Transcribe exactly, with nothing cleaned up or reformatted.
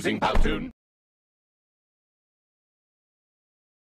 Using PowToon.